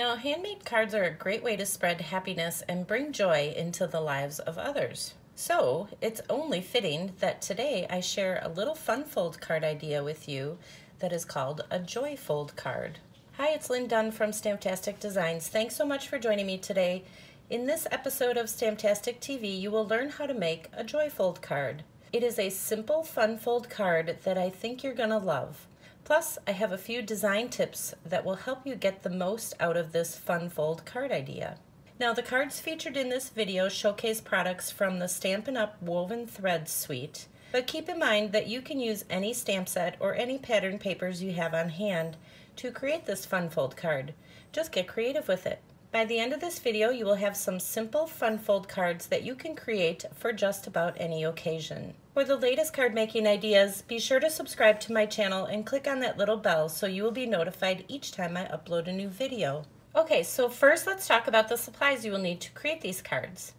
Now, handmade cards are a great way to spread happiness and bring joy into the lives of others. So, it's only fitting that today I share a little fun fold card idea with you that is called a Joy Fold Card. Hi, it's Lynn Dunn from Stamptastic Designs. Thanks so much for joining me today. In this episode of Stamptastic TV, you will learn how to make a Joy Fold Card. It is a simple, fun fold card that I think you're gonna love. Plus, I have a few design tips that will help you get the most out of this fun fold card idea. Now, the cards featured in this video showcase products from the Stampin' Up! Woven Threads suite, but keep in mind that you can use any stamp set or any pattern papers you have on hand to create this fun fold card. Just get creative with it. By the end of this video, you will have some simple fun fold cards that you can create for just about any occasion. For the latest card making ideas, be sure to subscribe to my channel and click on that little bell so you will be notified each time I upload a new video. Okay, so first let's talk about the supplies you will need to create these cards.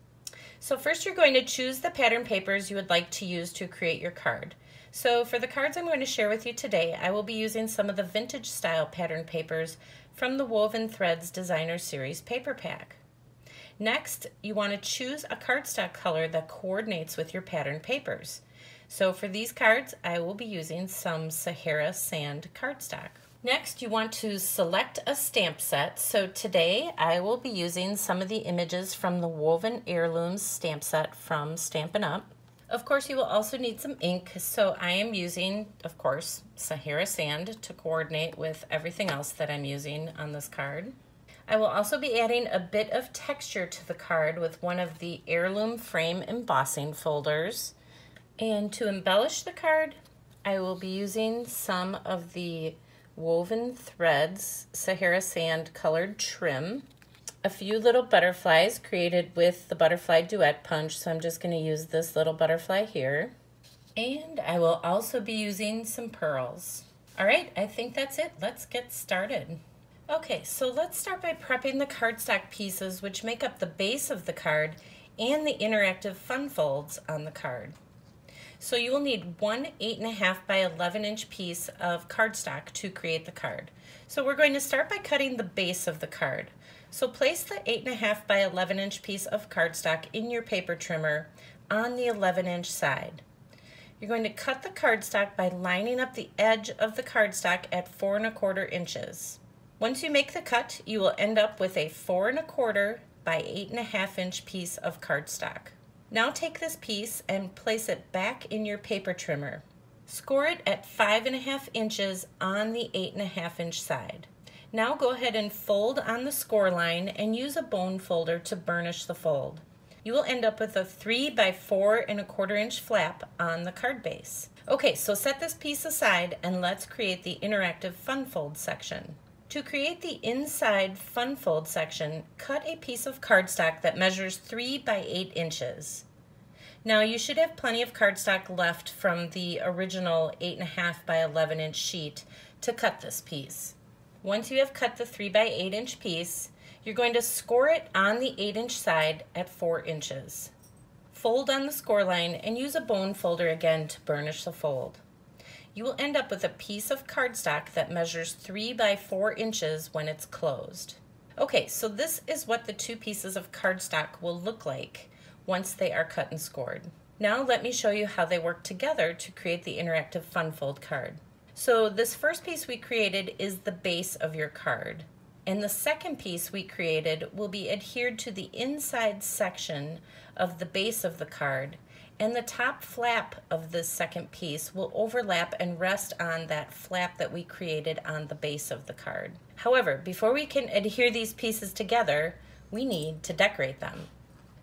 So first you're going to choose the pattern papers you would like to use to create your card. So for the cards I'm going to share with you today, I will be using some of the vintage style pattern papers from the Woven Threads Designer Series Paper Pack. Next, you want to choose a cardstock color that coordinates with your pattern papers. So for these cards, I will be using some Sahara Sand cardstock. Next, you want to select a stamp set. So today I will be using some of the images from the Woven Heirlooms stamp set from Stampin' Up. Of course, you will also need some ink. So I am using, of course, Sahara Sand to coordinate with everything else that I'm using on this card. I will also be adding a bit of texture to the card with one of the heirloom frame embossing folders. And to embellish the card, I will be using some of the Woven Threads Sahara Sand colored trim, a few little butterflies created with the Butterfly Duet Punch, so I'm just going to use this little butterfly here, and I will also be using some pearls. All right, I think that's it. Let's get started. Okay, so let's start by prepping the cardstock pieces, which make up the base of the card and the interactive fun folds on the card. So you will need one 8.5 by 11 inch piece of cardstock to create the card. So we're going to start by cutting the base of the card. So place the 8.5 by 11 inch piece of cardstock in your paper trimmer on the 11-inch side. You're going to cut the cardstock by lining up the edge of the cardstock at 4 1/4 inches. Once you make the cut, you will end up with a 4 1/4 by 8.5 inch piece of cardstock. Now take this piece and place it back in your paper trimmer. Score it at 5.5 inches on the 8.5 inch side. Now go ahead and fold on the score line and use a bone folder to burnish the fold. You will end up with a 3 by 4 1/4 inch flap on the card base. Okay, so set this piece aside and let's create the interactive fun fold section. To create the inside fun fold section, cut a piece of cardstock that measures 3 by 8 inches. Now you should have plenty of cardstock left from the original 8.5 by 11 inch sheet to cut this piece. Once you have cut the 3 by 8 inch piece, you're going to score it on the 8-inch side at 4 inches. Fold on the score line and use a bone folder again to burnish the fold. You will end up with a piece of cardstock that measures 3 by 4 inches when it's closed. Okay, so this is what the two pieces of cardstock will look like once they are cut and scored. Now let me show you how they work together to create the interactive fun fold card. So this first piece we created is the base of your card, and the second piece we created will be adhered to the inside section of the base of the card, and the top flap of this second piece will overlap and rest on that flap that we created on the base of the card. However, before we can adhere these pieces together, we need to decorate them.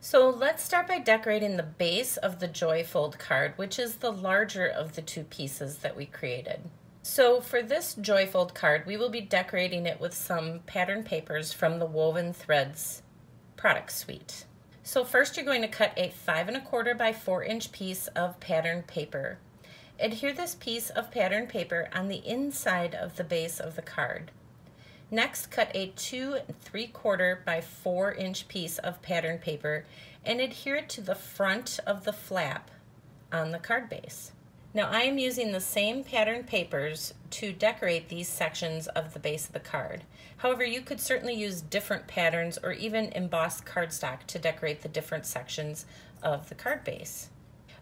So let's start by decorating the base of the Joy Fold card, which is the larger of the two pieces that we created. So for this Joy Fold card, we will be decorating it with some pattern papers from the Woven Threads product suite. So first you're going to cut a 5 1/4 by 4 inch piece of pattern paper. Adhere this piece of pattern paper on the inside of the base of the card. Next, cut a 2 3/4 by 4 inch piece of pattern paper and adhere it to the front of the flap on the card base. Now I am using the same pattern papers to decorate these sections of the base of the card. However, you could certainly use different patterns or even embossed cardstock to decorate the different sections of the card base.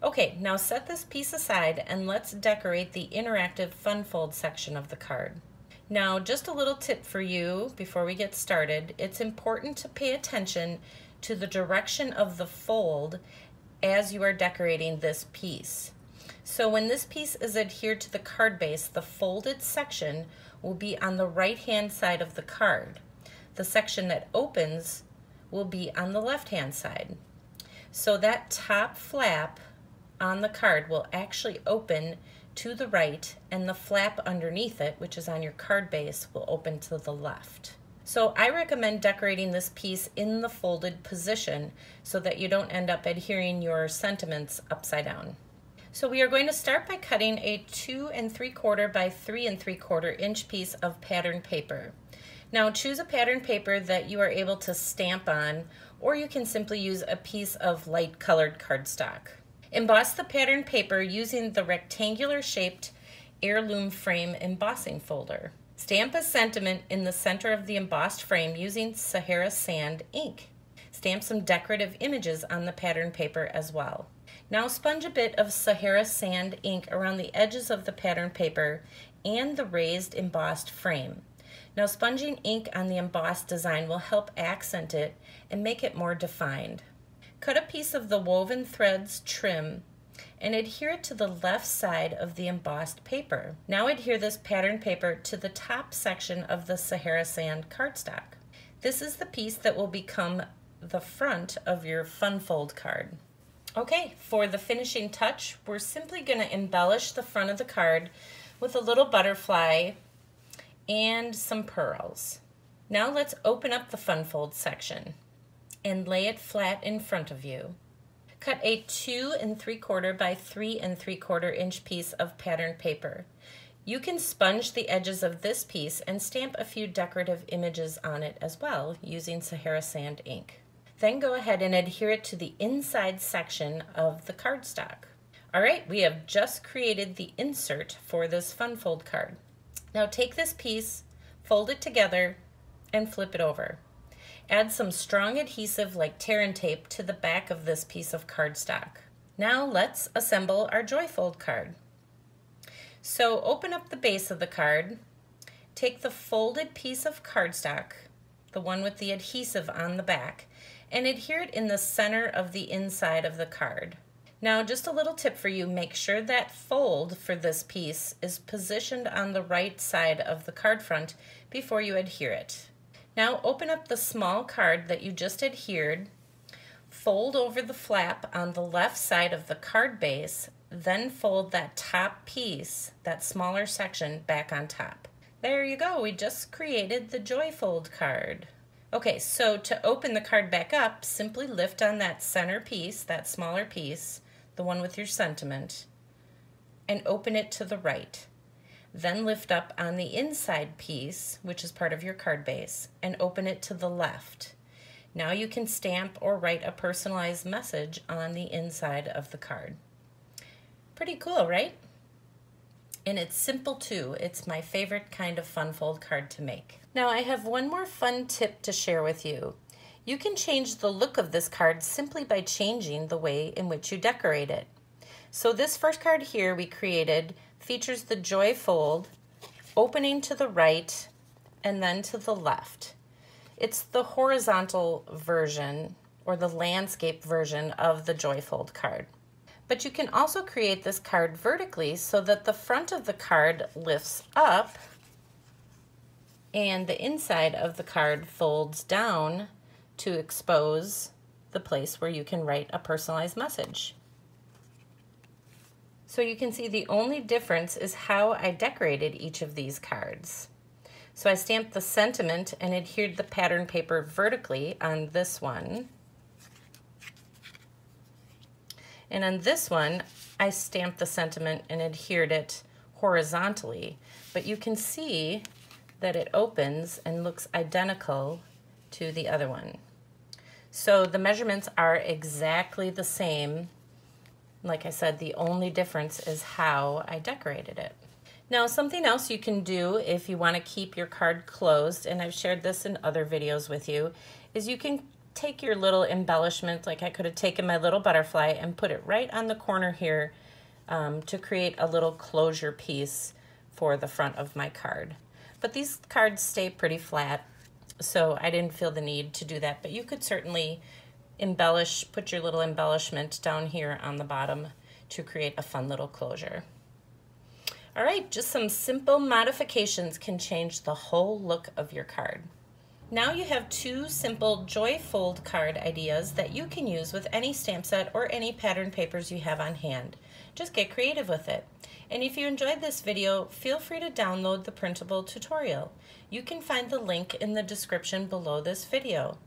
Okay, now set this piece aside and let's decorate the interactive fun fold section of the card. Now, just a little tip for you before we get started. It's important to pay attention to the direction of the fold as you are decorating this piece. So when this piece is adhered to the card base, the folded section will be on the right-hand side of the card. The section that opens will be on the left-hand side. So that top flap on the card will actually open to the right, and the flap underneath it, which is on your card base, will open to the left. So I recommend decorating this piece in the folded position so that you don't end up adhering your sentiments upside down. So we are going to start by cutting a 2 3/4 by 3 3/4 inch piece of pattern paper. Now choose a pattern paper that you are able to stamp on, or you can simply use a piece of light colored cardstock. Emboss the pattern paper using the rectangular shaped heirloom frame embossing folder. Stamp a sentiment in the center of the embossed frame using Sahara Sand ink. Stamp some decorative images on the pattern paper as well. Now sponge a bit of Sahara Sand ink around the edges of the pattern paper and the raised embossed frame. Now sponging ink on the embossed design will help accent it and make it more defined. Cut a piece of the woven threads trim and adhere it to the left side of the embossed paper. Now adhere this pattern paper to the top section of the Sahara Sand cardstock. This is the piece that will become the front of your fun fold card. Okay, for the finishing touch, we're simply going to embellish the front of the card with a little butterfly and some pearls. Now let's open up the fun fold section and lay it flat in front of you. Cut a 2 3/4 by 3 3/4 inch piece of pattern paper. You can sponge the edges of this piece and stamp a few decorative images on it as well using Sahara Sand ink. Then go ahead and adhere it to the inside section of the cardstock. All right, we have just created the insert for this fun fold card. Now take this piece, fold it together, and flip it over. Add some strong adhesive like tear and tape to the back of this piece of cardstock. Now let's assemble our Joy Fold card. So open up the base of the card, take the folded piece of cardstock, the one with the adhesive on the back, and adhere it in the center of the inside of the card. Now just a little tip for you, make sure that fold for this piece is positioned on the right side of the card front before you adhere it. Now open up the small card that you just adhered, fold over the flap on the left side of the card base, then fold that top piece, that smaller section, back on top. There you go, we just created the Joy Fold card. Okay, so to open the card back up, simply lift on that center piece, that smaller piece, the one with your sentiment, and open it to the right. Then lift up on the inside piece, which is part of your card base, and open it to the left. Now you can stamp or write a personalized message on the inside of the card. Pretty cool, right? And it's simple too. It's my favorite kind of fun fold card to make. Now I have one more fun tip to share with you. You can change the look of this card simply by changing the way in which you decorate it. So this first card here we created features the Joy Fold, opening to the right and then to the left. It's the horizontal version or the landscape version of the Joy Fold card. But you can also create this card vertically so that the front of the card lifts up and the inside of the card folds down to expose the place where you can write a personalized message. So you can see the only difference is how I decorated each of these cards. So I stamped the sentiment and adhered the pattern paper vertically on this one. And on this one, I stamped the sentiment and adhered it horizontally. But you can see that it opens and looks identical to the other one. So the measurements are exactly the same Like I said, the only difference is how I decorated it. Now, something else you can do if you want to keep your card closed, and I've shared this in other videos with you, is you can take your little embellishment, like I could have taken my little butterfly and put it right on the corner here to create a little closure piece for the front of my card. But these cards stay pretty flat, so I didn't feel the need to do that. But you could certainly embellish, put your little embellishment down here on the bottom to create a fun little closure. All right, just some simple modifications can change the whole look of your card. Now you have two simple Joy Fold card ideas that you can use with any stamp set or any pattern papers you have on hand. Just get creative with it. And if you enjoyed this video, feel free to download the printable tutorial. You can find the link in the description below this video.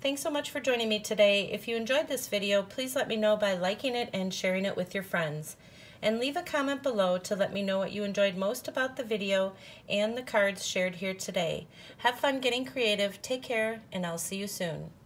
Thanks so much for joining me today. If you enjoyed this video, please let me know by liking it and sharing it with your friends. And leave a comment below to let me know what you enjoyed most about the video and the cards shared here today. Have fun getting creative, take care, and I'll see you soon.